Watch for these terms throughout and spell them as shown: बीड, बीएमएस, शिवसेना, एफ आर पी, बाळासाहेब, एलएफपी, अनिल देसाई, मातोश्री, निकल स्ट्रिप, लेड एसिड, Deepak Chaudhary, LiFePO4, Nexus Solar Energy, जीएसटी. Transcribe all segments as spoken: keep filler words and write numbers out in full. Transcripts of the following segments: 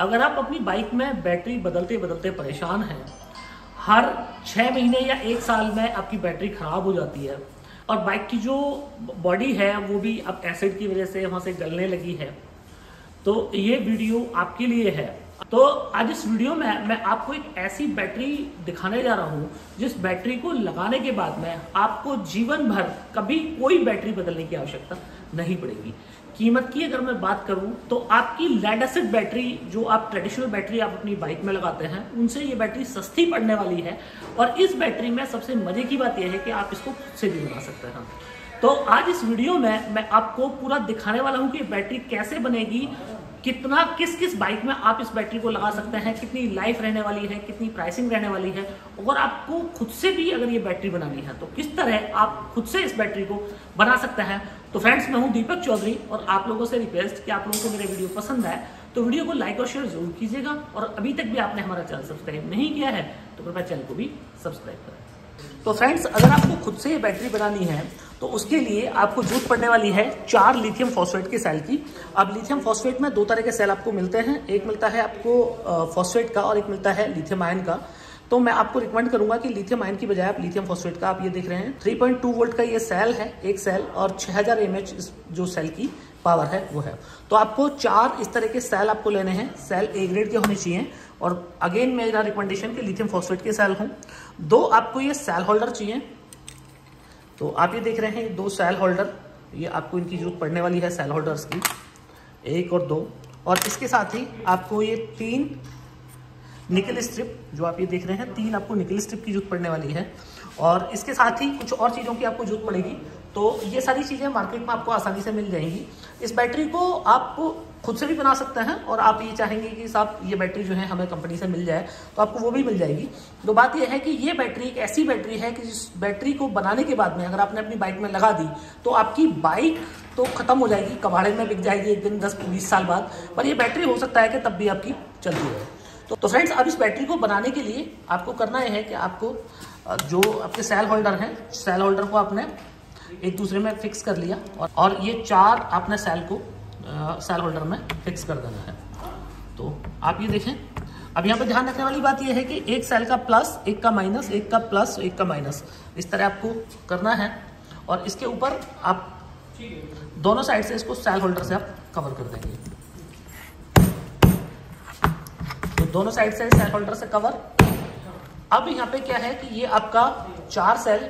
अगर आप अपनी बाइक में बैटरी बदलते बदलते परेशान हैं, हर छः महीने या एक साल में आपकी बैटरी ख़राब हो जाती है और बाइक की जो बॉडी है वो भी अब एसिड की वजह से वहाँ से गलने लगी है, तो ये वीडियो आपके लिए है। तो आज इस वीडियो में मैं आपको एक ऐसी बैटरी दिखाने जा रहा हूँ जिस बैटरी को लगाने के बाद में आपको जीवन भर कभी कोई बैटरी बदलने की आवश्यकता नहीं पड़ेगी। कीमत की अगर मैं बात करूं तो आपकी लेड एसिड बैटरी, जो आप ट्रेडिशनल बैटरी आप अपनी बाइक में लगाते हैं, उनसे ये बैटरी सस्ती पड़ने वाली है। और इस बैटरी में सबसे मजे की बात यह है कि आप इसको खुद से भी बना सकते हैं। तो आज इस वीडियो में मैं आपको पूरा दिखाने वाला हूं कि बैटरी कैसे बनेगी, कितना किस किस बाइक में आप इस बैटरी को लगा सकते हैं, कितनी लाइफ रहने वाली है, कितनी प्राइसिंग रहने वाली है, और आपको खुद से भी अगर ये बैटरी बनानी है तो किस तरह आप खुद से इस बैटरी को बना सकते हैं। तो फ्रेंड्स, मैं हूं दीपक चौधरी और आप लोगों से रिक्वेस्ट कि आप लोगों को मेरा वीडियो पसंद आए तो वीडियो को लाइक और शेयर जरूर कीजिएगा, और अभी तक भी आपने हमारा चैनल सब्सक्राइब नहीं किया है तो कृपया चैनल को भी सब्सक्राइब करें। तो फ्रेंड्स, अगर आपको खुद से ये बैटरी बनानी है तो उसके लिए आपको जरूरत पड़ने वाली है चार लिथियम फॉस्फेट के सेल की। अब लिथियम फॉस्फेट में दो तरह के सेल आपको मिलते हैं, एक मिलता है आपको फॉस्फेट का और एक मिलता है लिथियम आयन का। तो मैं आपको रिकमेंड करूंगा कि लिथियम आयन की बजाय आप लिथियम फॉस्फेट का, आप ये देख रहे हैं तीन पॉइंट दो वोल्ट का ये सेल है, एक सेल, और छह हज़ार एम एच जो सेल की पावर है वो है। तो आपको चार इस तरह के सेल आपको लेने हैं, सेल ए ग्रेड के होने चाहिए, और अगेन मेरा रिकमेंडेशन कि लिथियम फॉस्फेट के सेल हों। दो आपको ये सेल होल्डर चाहिए, तो आप ये देख रहे हैं दो सेल होल्डर, ये आपको इनकी जरूरत पड़ने वाली है सेल होल्डर्स की, एक और दो। और इसके साथ ही आपको ये तीन निकल स्ट्रिप, जो आप ये देख रहे हैं, तीन आपको निकल स्ट्रिप की जरूरत पड़ने वाली है। और इसके साथ ही कुछ और चीज़ों की आपको जरूरत पड़ेगी। तो ये सारी चीज़ें मार्केट में आपको आसानी से मिल जाएंगी। इस बैटरी को आप खुद से भी बना सकते हैं, और आप ये चाहेंगे कि साहब ये बैटरी जो है हमें कंपनी से मिल जाए तो आपको वो भी मिल जाएगी। तो बात यह है कि ये बैटरी एक ऐसी बैटरी है कि जिस बैटरी को बनाने के बाद में अगर आपने अपनी बाइक में लगा दी तो आपकी बाइक तो ख़त्म हो जाएगी, कबाड़े में बिक जाएगी एक दिन दस बीस साल बाद, पर यह बैटरी हो सकता है कि तब भी आपकी चलती रहे। तो फ्रेंड्स, अब इस बैटरी को बनाने के लिए आपको करना यह है कि आपको जो आपके सेल होल्डर हैं, सेल होल्डर को आपने एक दूसरे में फिक्स कर लिया, और, और ये चार आपने सेल को आ, सेल होल्डर में फिक्स कर देना है। तो आप ये देखें, अब यहाँ पर ध्यान रखने वाली बात यह है कि एक सेल का प्लस, एक का माइनस, एक का प्लस, एक का माइनस, इस तरह आपको करना है। और इसके ऊपर आप दोनों साइड से इसको सेल होल्डर से आप कवर कर देंगे, दोनों साइड से सेल होल्डर से कवर। अब यहाँ पे क्या है कि ये आपका चार सेल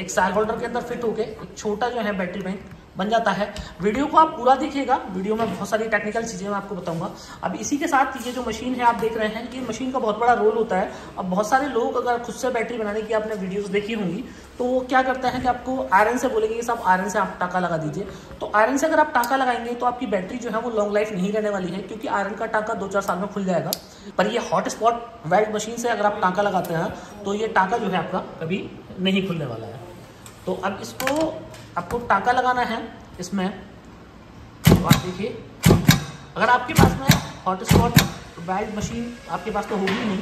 एक सेल होल्डर के अंदर फिट होके एक छोटा जो है बैटरी बैंक बन जाता है। वीडियो को आप पूरा देखिएगा, वीडियो में बहुत सारी टेक्निकल चीज़ें मैं आपको बताऊंगा। अब इसी के साथ ये जो मशीन है आप देख रहे हैं, ये मशीन का बहुत बड़ा रोल होता है। अब बहुत सारे लोग, अगर खुद से बैटरी बनाने की आपने वीडियोस देखी होंगी, तो वो क्या करता है कि आपको आयरन से बोलेंगे कि साहब आयरन से आप टाँका लगा दीजिए। तो आयरन से अगर आप टाँका लगाएंगे तो आपकी बैटरी जो है वो लॉन्ग लाइफ नहीं रहने वाली है, क्योंकि आयरन का टाँका दो चार साल में खुल जाएगा। पर ये हॉट स्पॉट वेल्ड मशीन से अगर आप टाँका लगाते हैं तो ये टाँका जो है आपका कभी नहीं खुलने वाला है। तो अब इसको आपको टाँका लगाना है इसमें। तो आप देखिए, अगर आपके पास में हॉट स्पॉट वेल्ड मशीन आपके पास तो होगी नहीं,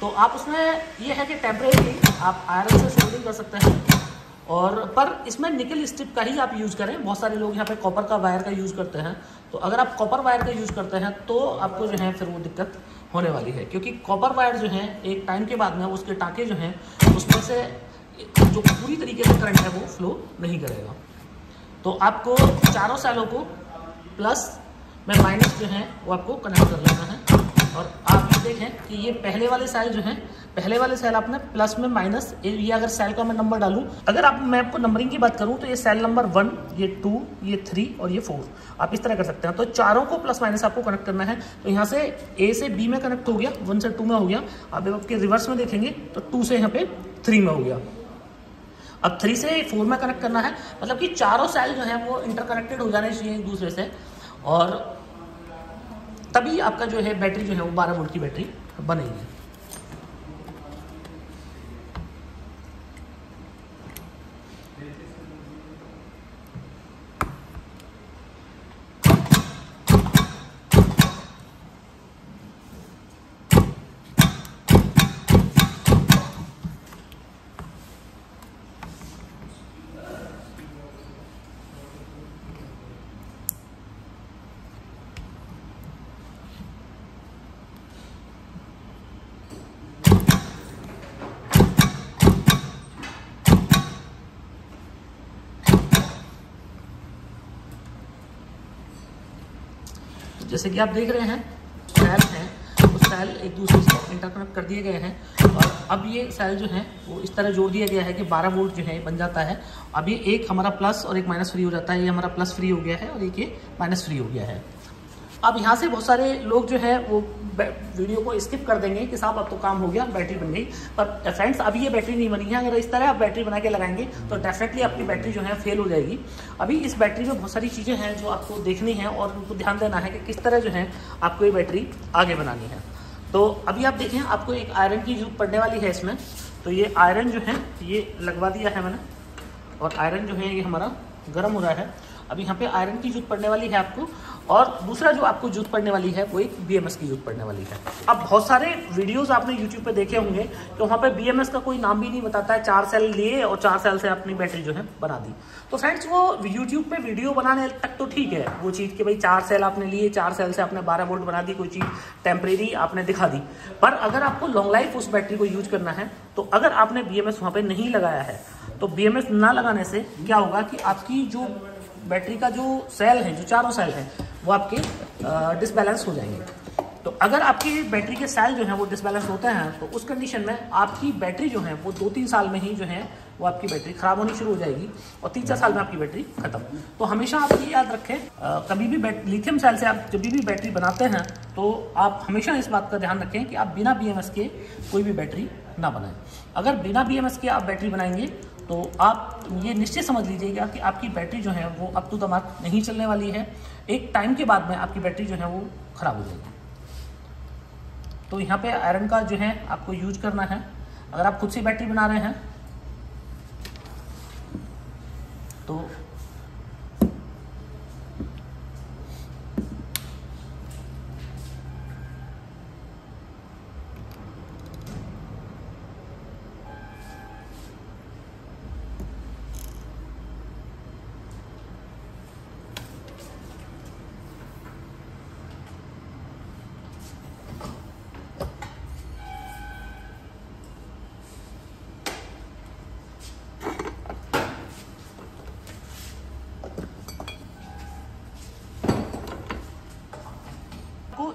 तो आप उसमें यह है कि टेम्परेरी आप आयरन से सोल्डिंग कर सकते हैं, और पर इसमें निकल स्ट्रिप का ही आप यूज़ करें। बहुत सारे लोग यहाँ पे कॉपर का वायर का यूज़ करते हैं, तो अगर आप कॉपर वायर का यूज़ करते हैं तो आपको जो है फिर वो दिक्कत होने वाली है, क्योंकि कॉपर वायर जो है एक टाइम के बाद में उसके टाँके जो हैं उसमें से जो पूरी तरीके से करंट है वो फ्लो नहीं करेगा। तो आपको चारों सेलों को प्लस में माइनस जो है वो आपको कनेक्ट कर लेना है। और आप ये देखें कि ये पहले वाले सेल जो हैं, पहले वाले सेल आपने प्लस में माइनस, ये अगर सेल का मैं नंबर डालूं, अगर आप मैं आपको नंबरिंग की बात करूं तो ये सेल नंबर वन, ये टू, ये थ्री और ये फोर, आप इस तरह कर सकते हैं। तो चारों को प्लस माइनस आपको कनेक्ट करना है। तो यहाँ से ए से बी में कनेक्ट हो गया, वन से टू में हो गया। आप जब आपके रिवर्स में देखेंगे तो टू से यहाँ पे थ्री में हो गया, अब थ्री से फोर में कनेक्ट करना है। मतलब कि चारों सेल जो हैं वो इंटरकनेक्टेड हो जाने चाहिए एक दूसरे से, और तभी आपका जो है बैटरी जो है वो बारह वोल्ट की बैटरी बनेगी। जैसे कि आप देख रहे हैं सेल हैं, वो सेल एक दूसरे से इंटरकनेक्ट कर दिए गए हैं और अब ये सेल जो है वो इस तरह जोड़ दिया गया है कि बारह वोल्ट जो है बन जाता है। अब ये एक हमारा प्लस और एक माइनस फ्री हो जाता है, ये हमारा प्लस फ्री हो गया है और एक ये माइनस फ्री हो गया है। अब यहाँ से बहुत सारे लोग जो है वो वीडियो को स्किप कर देंगे कि साहब अब तो काम हो गया, बैटरी बन गई, पर फ्रेंड्स अभी ये बैटरी नहीं बनी है। अगर इस तरह आप बैटरी बना के लगाएंगे तो डेफिनेटली आपकी बैटरी जो है फेल हो जाएगी। अभी इस बैटरी में बहुत सारी चीज़ें हैं जो आपको देखनी है और उनको ध्यान देना है कि किस तरह जो है आपको ये बैटरी आगे बनानी है। तो अभी आप देखें, आपको एक आयरन की जरूरत पड़ने वाली है इसमें। तो ये आयरन जो है ये लगवा दिया है मैंने और आयरन जो है ये हमारा गर्म हो रहा है। अभी यहाँ पे आयरन की जरूरत पड़ने वाली है आपको, और दूसरा जो आपको जरूरत पड़ने वाली है वो एक बीएमएस की जरूरत पड़ने वाली है। अब बहुत सारे वीडियोस आपने यूट्यूब पे देखे होंगे तो वहाँ पे बीएमएस का कोई नाम भी नहीं बताता है, चार सेल लिए और चार सेल से अपनी बैटरी जो है बना दी। तो फ्रेंड्स वो यूट्यूब पे वीडियो बनाने तक तो ठीक है वो चीज़ कि भाई चार सेल आपने लिए, चार सेल से आपने बारह वोल्ट बना दी, कोई चीज़ टेम्परेरी आपने दिखा दी। पर अगर आपको लॉन्ग लाइफ उस बैटरी को यूज करना है तो अगर आपने बीएमएस वहाँ पर नहीं लगाया है तो बीएमएस ना लगाने से क्या होगा कि आपकी जो बैटरी का जो सेल है, जो चारों सेल है, वो आपके डिसबैलेंस हो जाएंगे। तो अगर आपकी बैटरी के सेल जो है वो डिसबैलेंस होते हैं तो उस कंडीशन में आपकी बैटरी जो है वो दो तीन साल में ही जो है वो आपकी बैटरी ख़राब होनी शुरू हो जाएगी और तीन चार साल में आपकी बैटरी खत्म। तो हमेशा आप ये याद रखें, कभी भी लिथियम सेल से आप जब भी बैटरी बनाते हैं तो आप हमेशा इस बात का ध्यान रखें कि आप बिना बी एम एस के कोई भी बैटरी ना बनाएं। अगर बिना बी एम एस के आप बैटरी बनाएंगे तो आप ये निश्चित समझ लीजिएगा कि आपकी बैटरी जो है वो अब तो तमाम नहीं चलने वाली है, एक टाइम के बाद में आपकी बैटरी जो है वो ख़राब हो जाएगी। तो यहाँ पे आयरन का जो है आपको यूज करना है। अगर आप खुद से बैटरी बना रहे हैं तो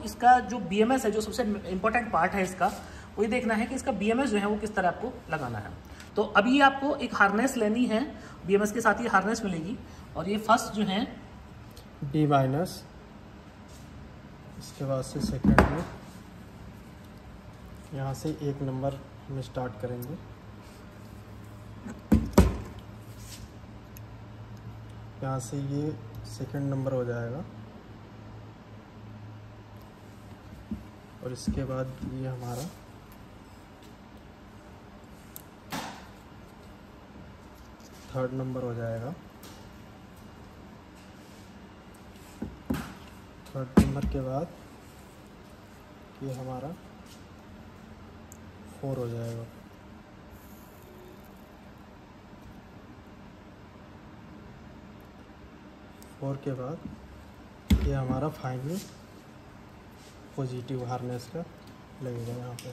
इसका जो बीएमएस है, जो सबसे इम्पोर्टेंट पार्ट है इसका, वो ये देखना है कि इसका बीएमएस जो है वो किस तरह आपको लगाना है। तो अभी आपको एक हार्नेस लेनी है, बीएमएस के साथ ही हार्नेस मिलेगी और ये फर्स्ट जो है डी माइनस, इसके बाद से सेकंड में यहाँ से एक नंबर हम स्टार्ट करेंगे। यहाँ से ये सेकंड नंबर हो जाएगा और इसके बाद ये हमारा थर्ड नंबर हो जाएगा। थर्ड नंबर के बाद ये हमारा फोर हो जाएगा। फोर के बाद ये हमारा फाइनल पॉजिटिव हार्नेस का लगेगा यहाँ पे।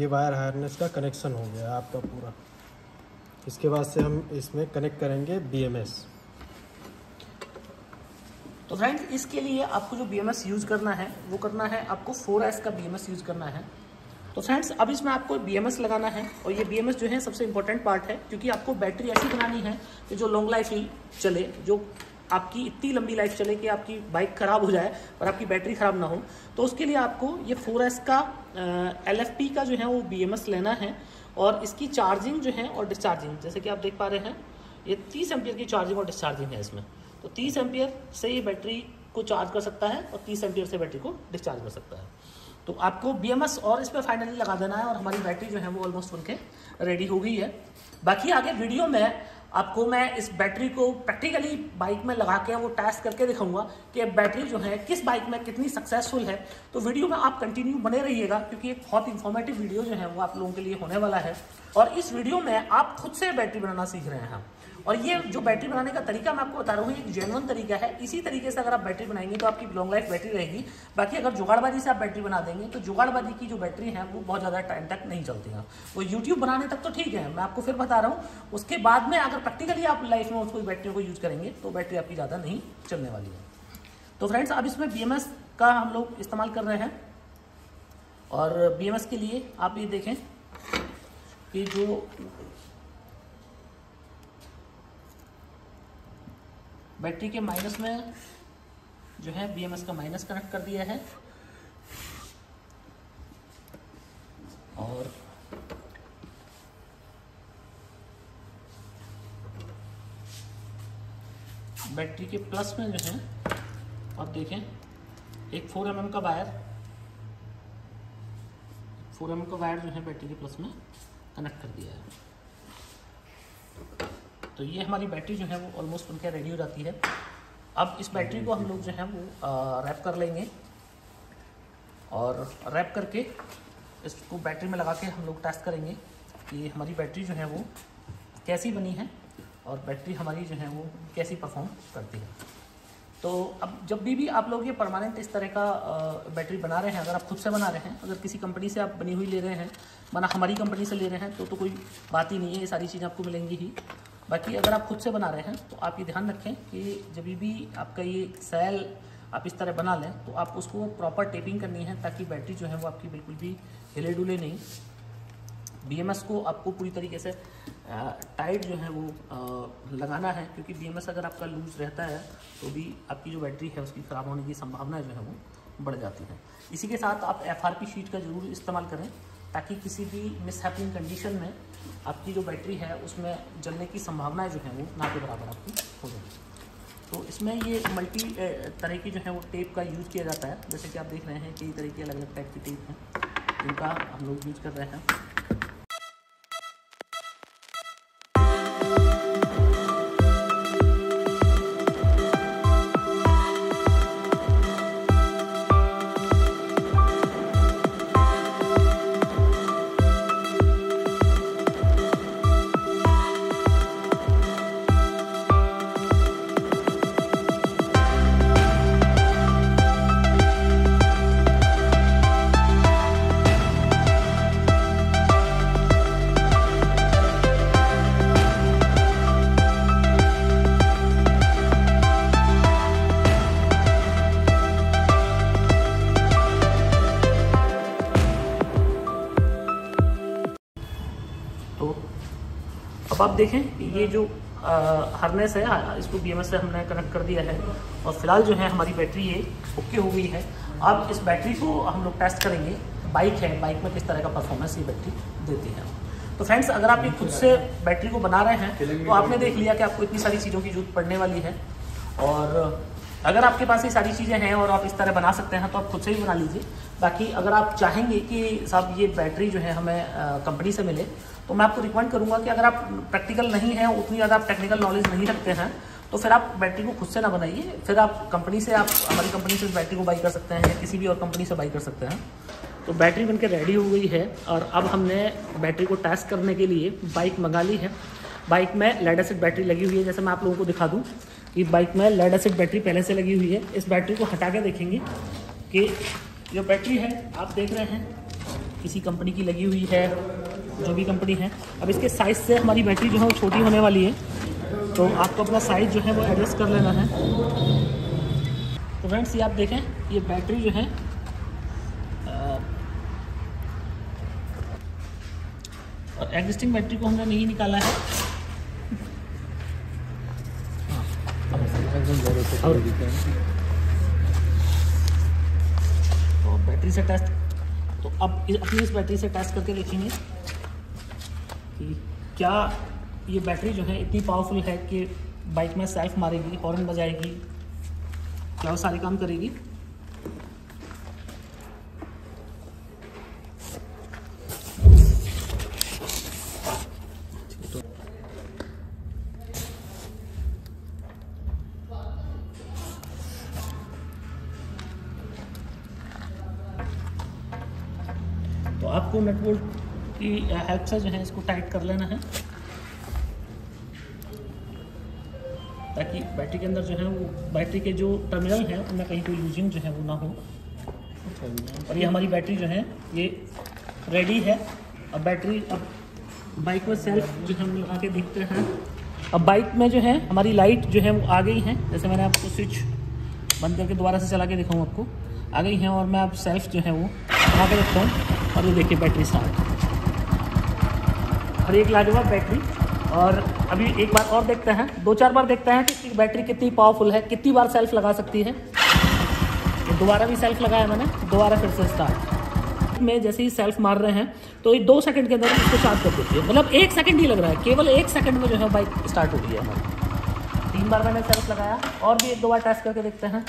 ये वायर हार्नेस का कनेक्शन हो गया आपका पूरा। इसके बाद से हम इसमें कनेक्ट करेंगे बीएमएस। तो फ्रेंड्स इसके लिए आपको जो बीएमएस यूज़ करना है वो करना है आपको फोर एस का बीएमएस यूज़ करना है। तो फ्रेंड्स अब इसमें आपको बीएमएस लगाना है और ये बीएमएस जो है सबसे इम्पोर्टेंट पार्ट है, क्योंकि आपको बैटरी ऐसी बनानी है कि जो लॉन्ग लाइफ ही चले, जो आपकी इतनी लंबी लाइफ चले कि आपकी बाइक ख़राब हो जाए और आपकी बैटरी ख़राब ना हो। तो उसके लिए आपको ये फोर एस का एलएफपी का जो है वो बीएमएस लेना है और इसकी चार्जिंग जो है और डिस्चार्जिंग, जैसे कि आप देख पा रहे हैं ये तीस एम्पियर की चार्जिंग और डिस्चार्जिंग है इसमें। तो तीस एम्पियर से ये बैटरी को चार्ज कर सकता है और तीस एम्पियर से बैटरी को डिस्चार्ज कर सकता है। तो आपको बीएमएस और इस पर फाइनली लगा देना है और हमारी बैटरी जो है वो ऑलमोस्ट बनके रेडी हो गई है। बाकी आगे वीडियो में आपको मैं इस बैटरी को प्रैक्टिकली बाइक में लगा के वो टेस्ट करके दिखाऊंगा कि बैटरी जो है किस बाइक में कितनी सक्सेसफुल है। तो वीडियो में आप कंटिन्यू बने रहिएगा क्योंकि एक बहुत इंफॉर्मेटिव वीडियो जो है वो आप लोगों के लिए होने वाला है। और इस वीडियो में आप खुद से बैटरी बनाना सीख रहे हैं और ये जो बैटरी बनाने का तरीका मैं आपको बता रहा हूँ एक जेन्युइन तरीका है। इसी तरीके से अगर आप बैटरी बनाएंगे तो आपकी लॉन्ग लाइफ बैटरी रहेगी। बाकी अगर जुगाड़बाजी से आप बैटरी बना देंगे तो जुगाड़बाजी की जो बैटरी है वो बहुत ज़्यादा टाइम तक नहीं चलती है। वो यूट्यूब बनाने तक तो ठीक है, मैं आपको फिर बता रहा हूँ, उसके बाद में अगर प्रैक्टिकली आप लाइफ में उसको बैटरी को यूज़ करेंगे तो बैटरी आपकी ज़्यादा नहीं चलने वाली है। तो फ्रेंड्स अब इसमें बी एम एस का हम लोग इस्तेमाल कर रहे हैं और बी एम एस के लिए आप ये देखें कि जो बैटरी के माइनस में जो है बी एम एस का माइनस कनेक्ट कर दिया है और बैटरी के प्लस में जो है आप देखें एक फोर एम एम का वायर फोर एम एम का वायर जो है बैटरी के प्लस में कनेक्ट कर दिया है। तो ये हमारी बैटरी जो है वो ऑलमोस्ट बनकर रेडी हो जाती है। अब इस बैटरी को हम लोग जो है वो रैप कर लेंगे और रैप करके इसको बैटरी में लगा के हम लोग टेस्ट करेंगे कि हमारी बैटरी जो है वो कैसी बनी है और बैटरी हमारी जो है वो कैसी परफॉर्म करती है। तो अब जब भी भी आप लोग ये परमानेंट इस तरह का बैटरी बना रहे हैं, अगर आप खुद से बना रहे हैं, अगर किसी कंपनी से आप बनी हुई ले रहे हैं, माना हमारी कंपनी से ले रहे हैं तो तो कोई बात ही नहीं है, ये सारी चीज़ें आपको मिलेंगी ही। बाकी अगर आप खुद से बना रहे हैं तो आप ये ध्यान रखें कि जब भी आपका ये सेल आप इस तरह बना लें तो आप उसको प्रॉपर टेपिंग करनी है ताकि बैटरी जो है वो आपकी बिल्कुल भी हिले डुले नहीं। बी एम एस को आपको पूरी तरीके से टाइट जो है वो आ, लगाना है क्योंकि बी एम एस अगर आपका लूज रहता है तो भी आपकी जो बैटरी है उसकी ख़राब होने की संभावना जो है वो बढ़ जाती है। इसी के साथ आप एफ आर पी शीट का ज़रूर इस्तेमाल करें ताकि किसी भी मिसहैपनिंग कंडीशन में आपकी जो बैटरी है उसमें जलने की संभावना जो है वो ना के बराबर आपकी हो जाएगी। तो इसमें ये मल्टी तरह की जो है वो टेप का यूज़ किया जाता है, जैसे कि आप देख रहे हैं कई तरह की अलग अलग टाइप की टेप हैं जिनका हम लोग यूज़ कर रहे हैं। अब आप देखें ये जो हार्नेस है इसको बीएमएस से हमने कनेक्ट कर दिया है और फिलहाल जो है हमारी बैटरी ये ओके हो गई है। अब इस बैटरी को हम लोग टेस्ट करेंगे, बाइक है, बाइक में किस तरह का परफॉर्मेंस ये बैटरी देती है। तो फ्रेंड्स अगर आप ये खुद से बैटरी को बना रहे हैं तो आपने देख लिया कि आपको इतनी सारी चीज़ों की जरूरत पड़ने वाली है और अगर आपके पास ये सारी चीज़ें हैं और आप इस तरह बना सकते हैं तो आप खुद से ही बना लीजिए। बाकी अगर आप चाहेंगे कि साहब ये बैटरी जो है हमें कंपनी से मिले तो मैं आपको रिकमेंड करूंगा कि अगर आप प्रैक्टिकल नहीं हैं, उतनी ज़्यादा आप टेक्निकल नॉलेज नहीं रखते हैं तो फिर आप बैटरी को खुद से ना बनाइए, फिर आप कंपनी से आप हमारी कंपनी से बैटरी को बाई कर सकते हैं, किसी भी और कंपनी से बाई कर सकते हैं। तो बैटरी बनकर रेडी हो गई है और अब हमने बैटरी को टेस्ट करने के लिए बाइक मंगा ली है। बाइक में लेड एसिड बैटरी लगी हुई है, जैसे मैं आप लोगों को दिखा दूँ कि बाइक में लेड एसिड बैटरी पहले से लगी हुई है। इस बैटरी को हटा के देखेंगे कि जो बैटरी है आप देख रहे हैं किसी कंपनी की लगी हुई है, जो भी कंपनी है। अब इसके साइज़ से हमारी बैटरी जो है वो छोटी होने वाली है तो आपको अपना साइज़ जो है वो एडजस्ट कर लेना है। तो फ्रेंड्स ये आप देखें ये बैटरी जो है और एग्जिस्टिंग बैटरी को हमने नहीं निकाला है और तो बैटरी से टेस्ट तो अब अपनी इस बैटरी से टेस्ट करके देखेंगे कि क्या ये बैटरी जो है इतनी पावरफुल है कि बाइक में सेल्फ मारेगी, हॉर्न बजाएगी, क्या वो सारे काम करेगी। तो आपको नट बोल्ट की हेल्प से जो है इसको टाइट कर लेना है। ताकि बैटरी के अंदर जो है वो बैटरी के जो टर्मिनल हैं उनमें कहीं कोई लूजिंग जो है वो ना हो। और ये हमारी बैटरी जो है ये रेडी है। अब बैटरी अब बाइक में सेल्फ जो हम लगा के देखते हैं। अब बाइक में जो है हमारी लाइट जो है वो आ गई है, जैसे मैंने आपको स्विच बंद करके दोबारा से चला के दिखाऊँ आपको, आ गई हैं। और मैं आप सेल्फ जो है वो लगा के रखता हूँ और ये देखिए बैटरी स्टार्ट, और एक लाजवाब बैटरी। और अभी एक बार और देखते हैं, दो चार बार देखते हैं कि बैटरी कितनी पावरफुल है, कितनी बार सेल्फ लगा सकती है। तो दोबारा भी सेल्फ लगाया मैंने, दोबारा फिर से स्टार्ट में जैसे ही सेल्फ मार रहे हैं तो ये दो सेकंड के अंदर इसको चार्ज कर देती है। मतलब एक सेकंड ही लग रहा है, केवल एक सेकंड में जो है बाइक स्टार्ट हो गई है हमारी। तीन बार मैंने सेल्फ लगाया और भी एक दो बार टेस्ट करके देखते हैं।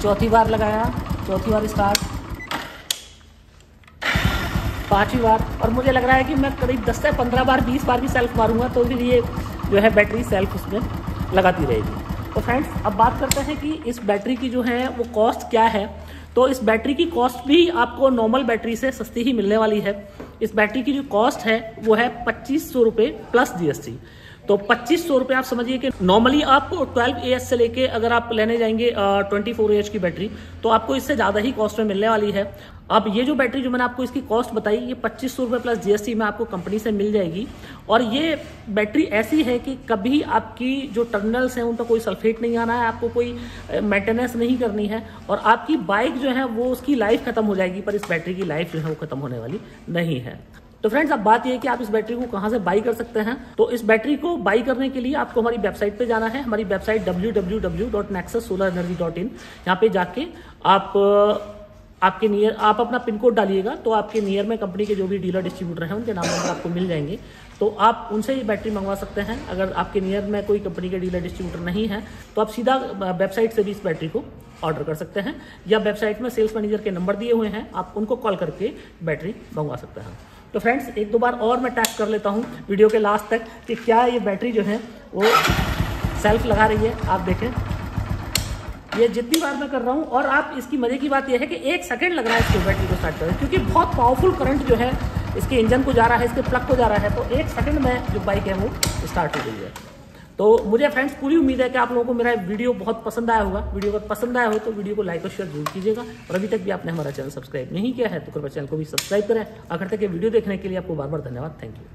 चौथी बार लगाया, चौथी बार स्टार्ट, पाँचवीं बार। और मुझे लग रहा है कि मैं करीब दस से पंद्रह बार बीस बार भी सेल्फ मारूंगा तो फिर ये जो है बैटरी सेल्फ उसमें लगाती रहेगी। तो फ्रेंड्स अब बात करते हैं कि इस बैटरी की जो है वो कॉस्ट क्या है। तो इस बैटरी की कॉस्ट भी आपको नॉर्मल बैटरी से सस्ती ही मिलने वाली है। इस बैटरी की जो कॉस्ट है वो है पच्चीस सौ रुपये प्लस जीएसटी। तो पच्चीस सौ रुपये आप समझिए कि नॉर्मली आपको ट्वेल्व ए एच से लेके अगर आप लेने जाएंगे ट्वेंटी फोर ए एच की बैटरी तो आपको इससे ज़्यादा ही कॉस्ट में मिलने वाली है। अब ये जो बैटरी जो मैंने आपको इसकी कॉस्ट बताई ये पच्चीस सौ रुपये प्लस जीएसटी में आपको कंपनी से मिल जाएगी। और ये बैटरी ऐसी है कि कभी आपकी जो टर्मिनल्स हैं उन पर कोई सल्फेट नहीं आना है, आपको कोई मेंटेनेंस नहीं करनी है, और आपकी बाइक जो है वो उसकी लाइफ खत्म हो जाएगी, पर इस बैटरी की लाइफ जो है वो खत्म होने वाली नहीं है। तो फ्रेंड्स अब बात ये है कि आप इस बैटरी को कहाँ से बाई कर सकते हैं। तो इस बैटरी को बाई करने के लिए आपको हमारी वेबसाइट पे जाना है। हमारी website W W W dot Nexus solar energy dot in, यहाँ पे जाके आप आपके नियर आप अपना पिन कोड डालिएगा तो आपके नियर में कंपनी के जो भी डीलर डिस्ट्रीब्यूटर हैं उनके नाम नंबर आपको मिल जाएंगे। तो आप उनसे ये बैटरी मंगवा सकते हैं। अगर आपके नियर में कोई कंपनी के डीलर डिस्ट्रीब्यूटर नहीं है तो आप सीधा वेबसाइट से भी इस बैटरी को ऑर्डर कर सकते हैं, या वेबसाइट में सेल्स मैनेजर के नंबर दिए हुए हैं, आप उनको कॉल करके बैटरी मंगवा सकते हैं। तो फ्रेंड्स एक दो बार और मैं टैग कर लेता हूँ वीडियो के लास्ट तक कि क्या ये बैटरी जो है वो सेल्फ लगा रही है। आप देखें ये जितनी बार मैं कर रहा हूँ, और आप इसकी मज़े की बात यह है कि एक सेकंड लग रहा है इसको बैटरी को स्टार्ट करने, क्योंकि बहुत पावरफुल करंट जो है इसके इंजन को जा रहा है, इसके प्लग को जा रहा है, तो एक सेकेंड में जो बाइक है वो स्टार्ट हो गई है। तो मुझे फ्रेंड्स पूरी उम्मीद है कि आप लोगों को मेरा वीडियो बहुत पसंद आया होगा। वीडियो अगर पसंद आया हो तो वीडियो को लाइक और शेयर जरूर कीजिएगा। और अभी तक भी आपने हमारा चैनल सब्सक्राइब नहीं किया है तो कृपया चैनल को भी सब्सक्राइब करें। आखिर तक ये वीडियो देखने के लिए आपको बार बार धन्यवाद। Thank you.